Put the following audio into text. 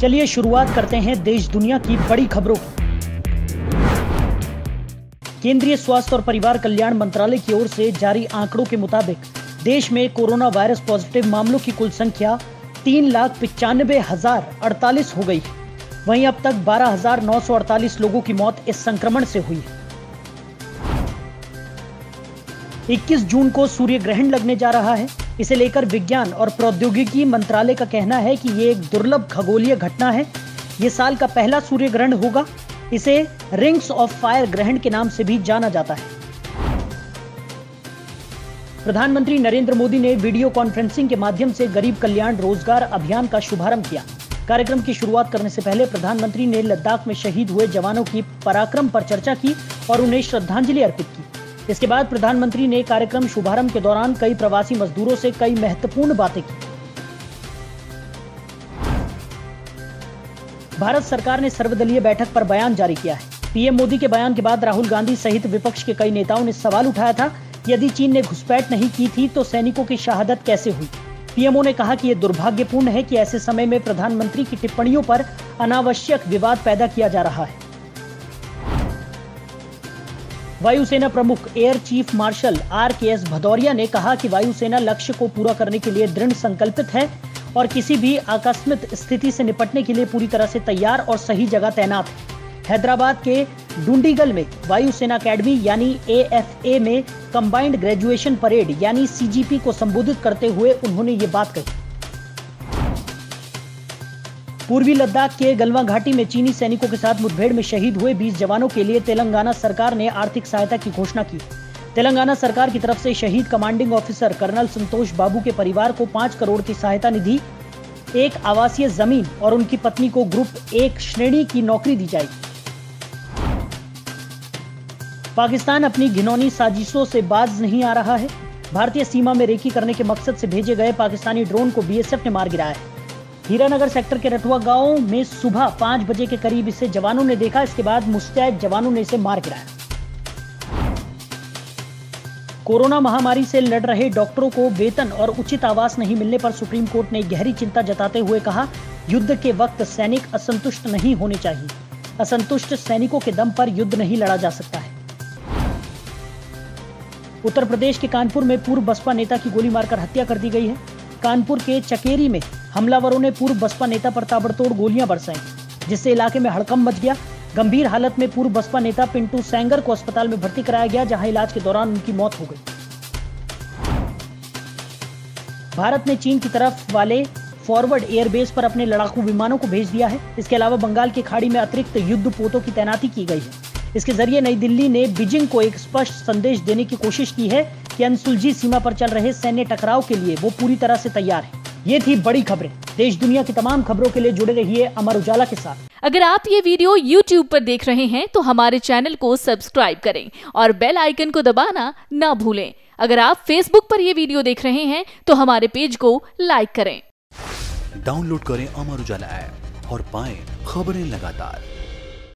चलिए शुरुआत करते हैं देश दुनिया की बड़ी खबरों की। केंद्रीय स्वास्थ्य और परिवार कल्याण मंत्रालय की ओर से जारी आंकड़ों के मुताबिक देश में कोरोना वायरस पॉजिटिव मामलों की कुल संख्या 3,95,048 हो गई है। वहीं अब तक 12,948 लोगों की मौत इस संक्रमण से हुई है। 21 जून को सूर्य ग्रहण लगने जा रहा है। इसे लेकर विज्ञान और प्रौद्योगिकी मंत्रालय का कहना है कि ये एक दुर्लभ खगोलीय घटना है। ये साल का पहला सूर्य ग्रहण होगा। इसे रिंग्स ऑफ फायर ग्रहण के नाम से भी जाना जाता है। प्रधानमंत्री नरेंद्र मोदी ने वीडियो कॉन्फ्रेंसिंग के माध्यम से गरीब कल्याण रोजगार अभियान का शुभारंभ किया। कार्यक्रम की शुरुआत करने से पहले प्रधानमंत्री ने लद्दाख में शहीद हुए जवानों की पराक्रम पर चर्चा की और उन्हें श्रद्धांजलि अर्पित की। इसके बाद प्रधानमंत्री ने कार्यक्रम शुभारंभ के दौरान कई प्रवासी मजदूरों से कई महत्वपूर्ण बातें की। भारत सरकार ने सर्वदलीय बैठक पर बयान जारी किया है। पीएम मोदी के बयान के बाद राहुल गांधी सहित विपक्ष के कई नेताओं ने सवाल उठाया था, यदि चीन ने घुसपैठ नहीं की थी तो सैनिकों की शहादत कैसे हुई। पीएमओ ने कहा कि यह दुर्भाग्यपूर्ण है कि ऐसे समय में प्रधानमंत्री की टिप्पणियों पर अनावश्यक विवाद पैदा किया जा रहा है। वायुसेना प्रमुख air chief marshal RKS Bhadauria ने कहा कि वायुसेना लक्ष्य को पूरा करने के लिए दृढ़ संकल्पित है और किसी भी आकस्मिक स्थिति से निपटने के लिए पूरी तरह से तैयार और सही जगह तैनात है। हैदराबाद के डुंडीगल में वायुसेना अकेडमी यानी AFA में कंबाइंड ग्रेजुएशन परेड यानी CGP को संबोधित करते हुए उन्होंने ये बात कही। पूर्वी लद्दाख के गलवा घाटी में चीनी सैनिकों के साथ मुठभेड़ में शहीद हुए 20 जवानों के लिए तेलंगाना सरकार ने आर्थिक सहायता की घोषणा की। तेलंगाना सरकार की तरफ से शहीद commanding officer colonel Santosh Babu के परिवार को 5 करोड़ की सहायता निधि, एक आवासीय जमीन और उनकी पत्नी को ग्रुप 1 श्रेणी की नौकरी दी जाएगी। पाकिस्तान अपनी घिनौनी साजिशों से बाज नहीं आ रहा है। भारतीय सीमा में रेकी करने के मकसद से भेजे गए पाकिस्तानी ड्रोन को BSF ने मार गिराया है। हीरानगर सेक्टर के रटुआ गांव में सुबह 5 बजे के करीब इसे जवानों ने देखा। इसके बाद मुस्तैद जवानों ने इसे मार गिराया। कोरोना महामारी से लड़ रहे डॉक्टरों को वेतन और उचित आवास नहीं मिलने पर सुप्रीम कोर्ट ने गहरी चिंता जताते हुए कहा, युद्ध के वक्त सैनिक असंतुष्ट नहीं होने चाहिए। असंतुष्ट सैनिकों के दम पर युद्ध नहीं लड़ा जा सकता है। उत्तर प्रदेश के कानपुर में पूर्व बसपा नेता की गोली मारकर हत्या कर दी गई है। कानपुर के चकेरी में हमलावरों ने पूर्व बसपा नेता पर ताबड़तोड़ गोलियां बरसाईं, जिससे इलाके में हड़कंप मच गया। गंभीर हालत में पूर्व बसपा नेता पिंटू सैंगर को अस्पताल में भर्ती कराया गया, जहां इलाज के दौरान उनकी मौत हो गई। भारत ने चीन की तरफ वाले फॉरवर्ड एयरबेस पर अपने लड़ाकू विमानों को भेज दिया है। इसके अलावा बंगाल की खाड़ी में अतिरिक्त युद्ध पोतों की तैनाती की गई है। इसके जरिए नई दिल्ली ने बीजिंग को एक स्पष्ट संदेश देने की कोशिश की है कि अनसुलझी सीमा पर चल रहे सैन्य टकराव के लिए वो पूरी तरह से तैयार है। ये थी बड़ी खबरें। देश दुनिया की तमाम खबरों के लिए जुड़े रहिए अमर उजाला के साथ। अगर आप ये वीडियो YouTube पर देख रहे हैं तो हमारे चैनल को सब्सक्राइब करें और बेल आइकन को दबाना ना भूलें। अगर आप Facebook पर ये वीडियो देख रहे हैं तो हमारे पेज को लाइक करें। डाउनलोड करें अमर उजाला ऐप और पाएं खबरें लगातार।